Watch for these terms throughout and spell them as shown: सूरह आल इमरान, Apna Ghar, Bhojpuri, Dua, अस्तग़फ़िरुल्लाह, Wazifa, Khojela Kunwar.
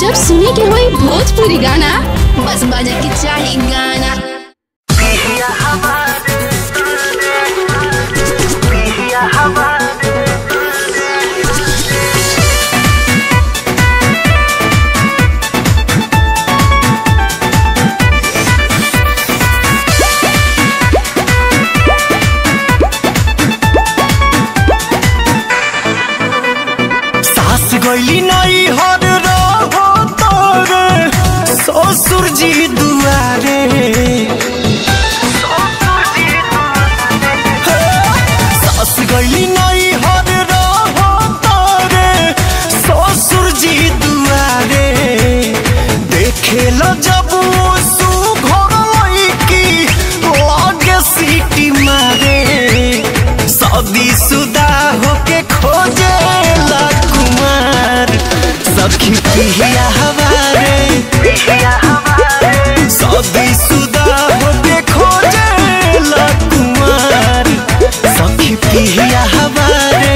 जब सुने के होई भोजपुरी गाना, बस बाजे के चाही गाना। गैली नहीं हर रहो तोरे ससुर जी दुआरे, सास गैली नहीं हर रहो तोरे ससुर जी दुआरे। देखे लो जब सु घर की आगे सीटी मारे, शादी सुदा होके खोजे सखी पिहिया हवारे, शादी सुदा होके खोजेला कुमार। सखी पिहिया हवारे,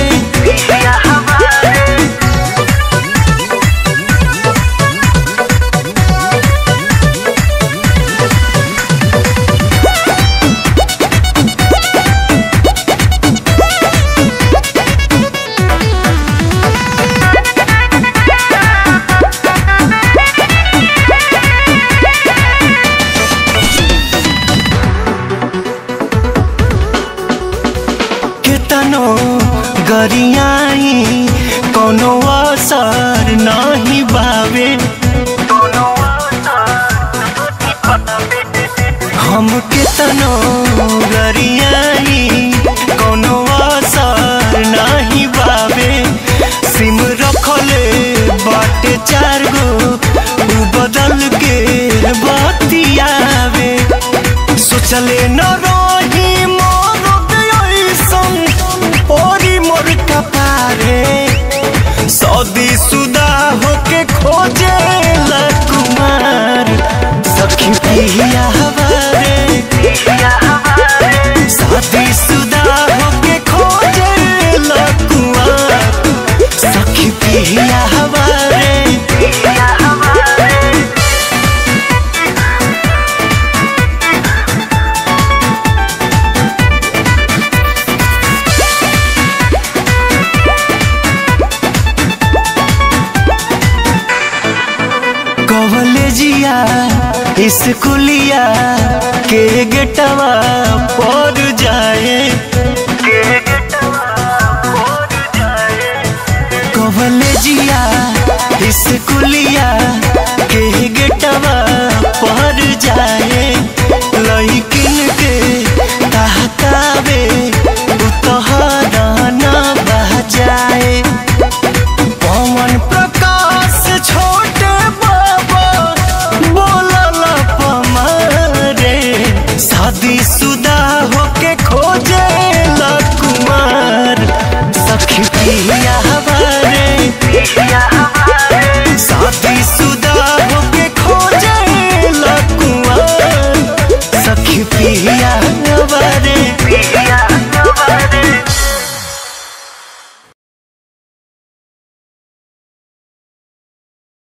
गरियाई कोनो असर नहीं बावे, हम कितनो गरियाई कोनो असर नहीं बावे। सिम रखले बाटे चार गो बदल के बतियावे, सोचले न रही शादी सुदा होके खोजेला कुमार। सखी पिहिया हवारे, शादी सुदा होके खोजेला कुमार। सखी पिहिया हवारे, स्कूलिया के गेटवा पर जाए, कवलेजिया स्कूलिया